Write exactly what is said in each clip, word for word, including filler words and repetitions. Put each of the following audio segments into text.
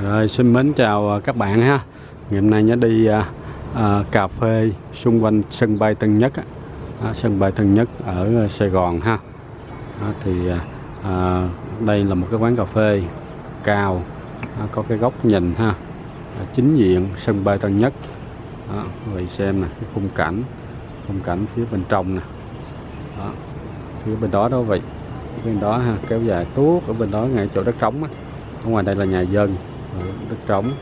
Rồi xin mến chào các bạn ha. Ngày hôm nay Nhớ đi à, à, cà phê xung quanh sân bay Tân Nhất à, sân bay Tân Nhất ở Sài Gòn ha. à, Thì à, đây là một cái quán cà phê cao, à, có cái góc nhìn ha, à, chính diện sân bay Tân Nhất. à, Vậy xem nè, cái khung cảnh, khung cảnh phía bên trong nè, à, phía bên đó đó vậy, bên đó ha, kéo dài tuốt ở bên đó ngay chỗ đất trống á. Ở ngoài đây là nhà dân, đất trống,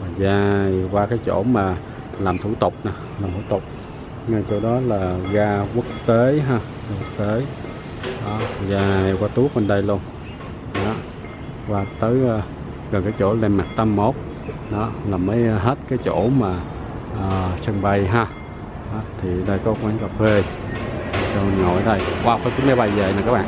và ra qua cái chỗ mà làm thủ tục nè, làm thủ tục ngay chỗ đó là ga quốc tế ha, quốc tế đó, và qua tuốt bên đây luôn đó, qua tới uh, gần cái chỗ lên mặt tám mốt đó là mới hết cái chỗ mà uh, sân bay ha. Đó, thì đây có quán cà phê cho mình ngồi đây. Wow, có cái máy bay về nè các bạn.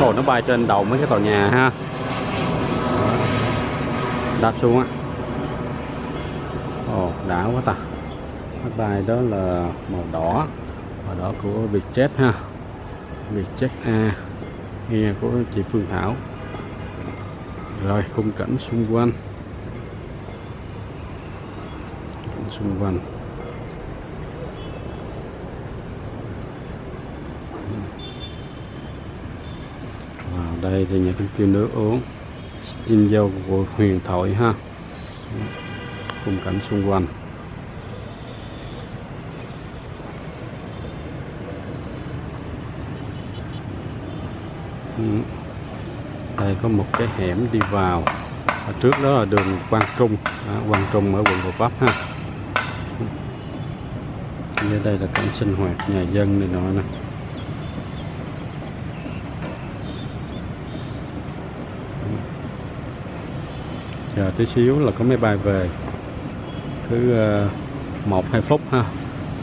Ồ, nó bay trên đầu mấy cái tòa nhà ha, đáp xuống á. Ồ, đã quá ta. Máy bay đó là màu đỏ, màu đỏ của Vietjet ha, Vietjet A nghe của chị Phương Thảo. Rồi khung cảnh xung quanh, cảnh xung quanh đây thì nhà cũng kêu nước uống, trên dâu của huyền thoại ha, khung cảnh xung quanh. Đây có một cái hẻm đi vào, ở trước đó là đường Quang Trung, à, Quang Trung ở quận Gò Vấp ha. Như đây là cảnh sinh hoạt nhà dân này nọ nè. Giờ tí xíu là có máy bay về, cứ một hai phút ha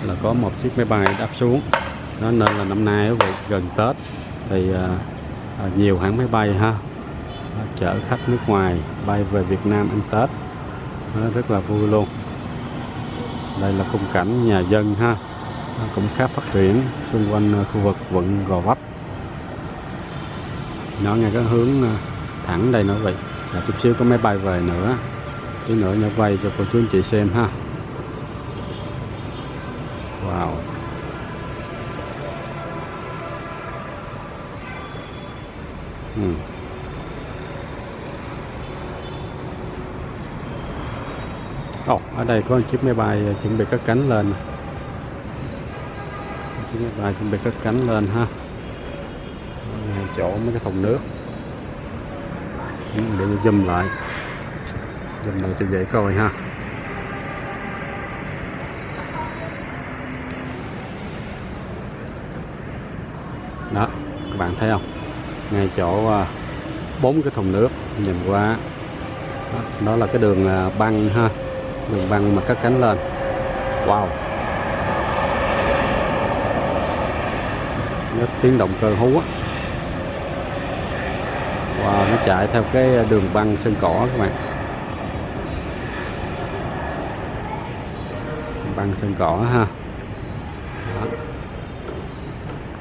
là có một chiếc máy bay đáp xuống đó, nên là năm nay về gần Tết thì à, nhiều hãng máy bay ha chở khách nước ngoài bay về Việt Nam ăn Tết đó, rất là vui luôn. Đây là khung cảnh nhà dân ha, nó cũng khá phát triển xung quanh khu vực quận Gò Vấp. Nó ngay cái hướng thẳng đây nữa vậy. Là chút xíu có máy bay về nữa, tí nữa Nhớ quay cho cô chú anh chị xem ha. Wow, ừ. Oh, ở đây có một chiếc máy bay chuẩn bị cất cánh lên, chiếc máy bay chuẩn bị cất cánh lên ha, chỗ mấy cái thùng nước. Để zoom lại, zoom lại cho dễ coi ha. Đó, các bạn thấy không? Ngay chỗ bốn cái thùng nước nhìn qua, đó, đó là cái đường băng ha, đường băng mà cất cánh lên. Wow, nó tiếng động cơ hú á. Wow, nó chạy theo cái đường băng sân cỏ các bạn, băng sân cỏ ha. Đó.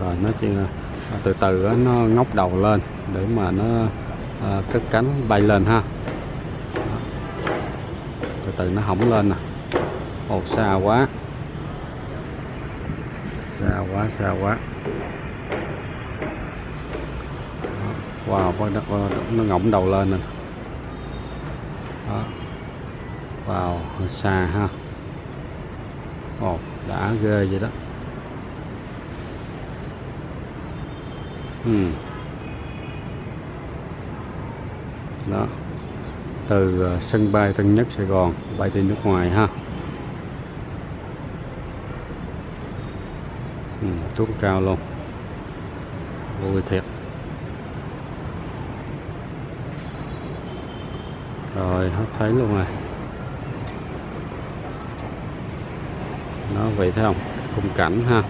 Rồi nó chỉ, từ từ nó ngóc đầu lên để mà nó à, cất cánh bay lên ha. Đó. Từ từ nó hỏng lên nè. Ồ, xa quá, xa quá, xa quá. Wow, nó ngỏng đầu lên nè. Wow, xa ha. Ồ, đã ghê vậy đó. Ừ. Đó, từ sân bay Tân Nhất Sài Gòn bay đi nước ngoài ha. Ừ, tuốt cao luôn, vui thiệt. Rồi hết thấy luôn rồi. Nó vậy thấy không? Khung cảnh ha,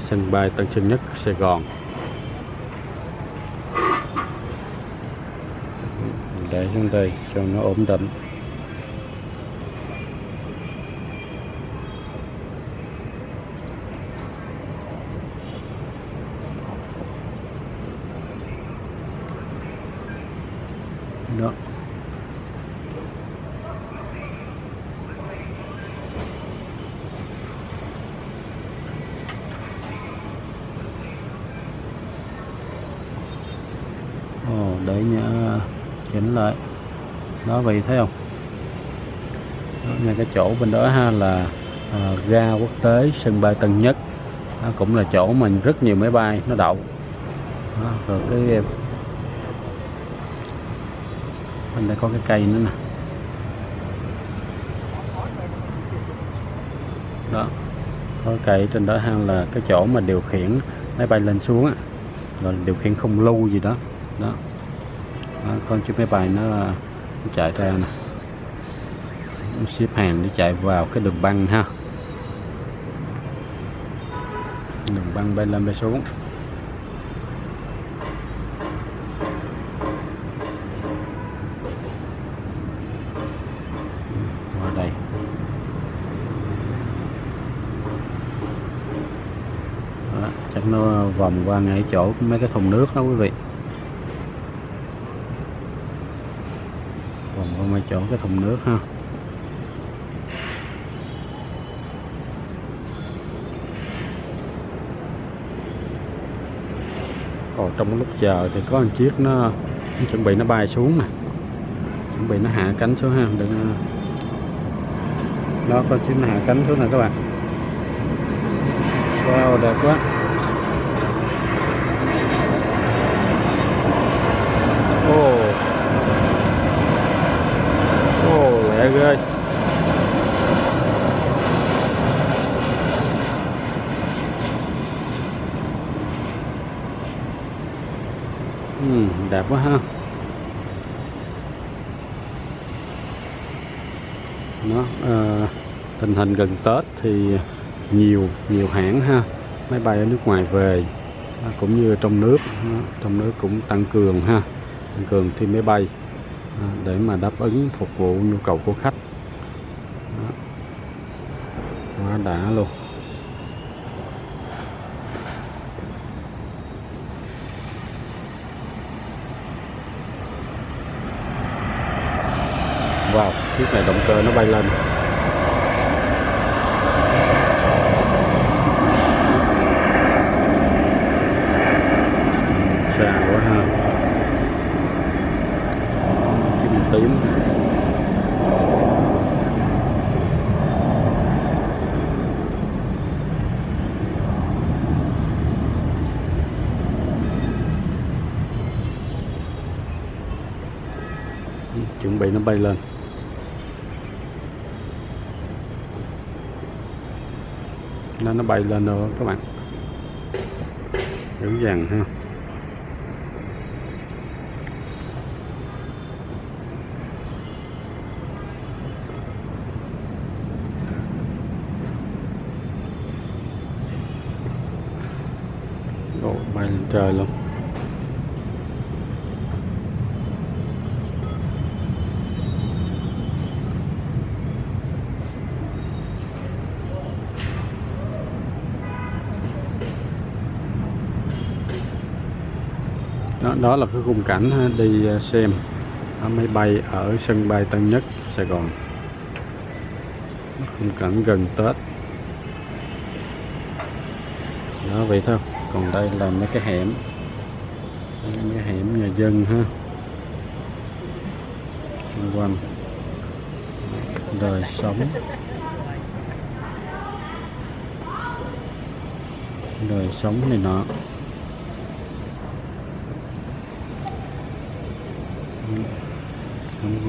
sân bay Tân Sơn Nhất Sài Gòn. Để xuống đây cho nó ổn định. Đó. Ồ, để nhá, chỉnh lại. Đó, vậy thấy không? Ngay cái chỗ bên đó ha là à, ga quốc tế sân bay Tân Nhất, đó, cũng là chỗ mình rất nhiều máy bay nó đậu. Đó, rồi cái mình đã có cái cây nữa nè. Đó, có cây trên đó ha là cái chỗ mà điều khiển máy bay lên xuống, rồi điều khiển không lưu gì đó. Đó, đó con chiếc máy bay nó, nó chạy ra nè, ship hàng để chạy vào cái đường băng ha, đường băng bay lên bay xuống. Qua đây đó, chắc nó vòng qua ngay chỗ mấy cái thùng nước đó quý vị, vòng qua ngay chỗ cái thùng nước ha. Còn trong lúc chờ thì có một chiếc nó, nó chuẩn bị nó bay xuống nè, chuẩn bị nó hạ cánh xuống ha. Đừng... đó có chiếc nó hạ cánh xuống nè các bạn. Wow, đẹp quá. Ồ, oh. oh, lẹ ghê. Ừ, đẹp quá ha. Nó à, tình hình gần Tết thì nhiều nhiều hãng ha, máy bay ở nước ngoài về à, cũng như trong nước à, trong nước cũng tăng cường ha, tăng cường thêm máy bay à, để mà đáp ứng phục vụ nhu cầu của khách. Đó. Quá đã luôn. Wow, chiếc này động cơ nó bay lên. Xa quá ha. Chiếc màu tím. Chuẩn bị nó bay lên. Nó, nó bay lên rồi các bạn, dữ dằn ha. Ồ, bay lên trời luôn. Đó, đó là cái khung cảnh ha, đi xem máy bay ở sân bay Tân Nhất, Sài Gòn. Khung cảnh gần Tết. Đó vậy thôi. Còn đây là mấy cái hẻm, mấy cái hẻm nhà dân ha, xung quanh đời sống, đời sống này nọ.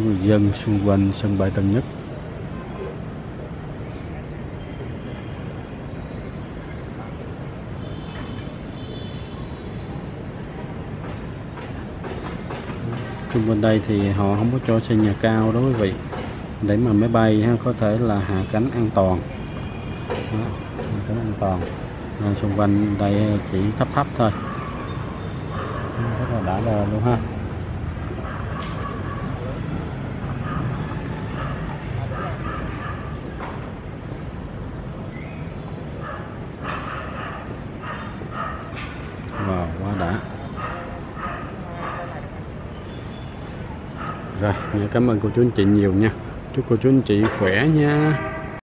Người dân xung quanh sân bay Tân Nhất. Xung quanh đây thì họ không có cho xây nhà cao đó quý vị, để mà máy bay ha, có thể là hạ cánh an toàn. Đó, hạ cánh an toàn. Nên xung quanh đây chỉ thấp thấp thôi. Rất là đã đời luôn ha. Rồi, cảm ơn cô chú anh chị nhiều nha. Chúc cô chú anh chị khỏe nha.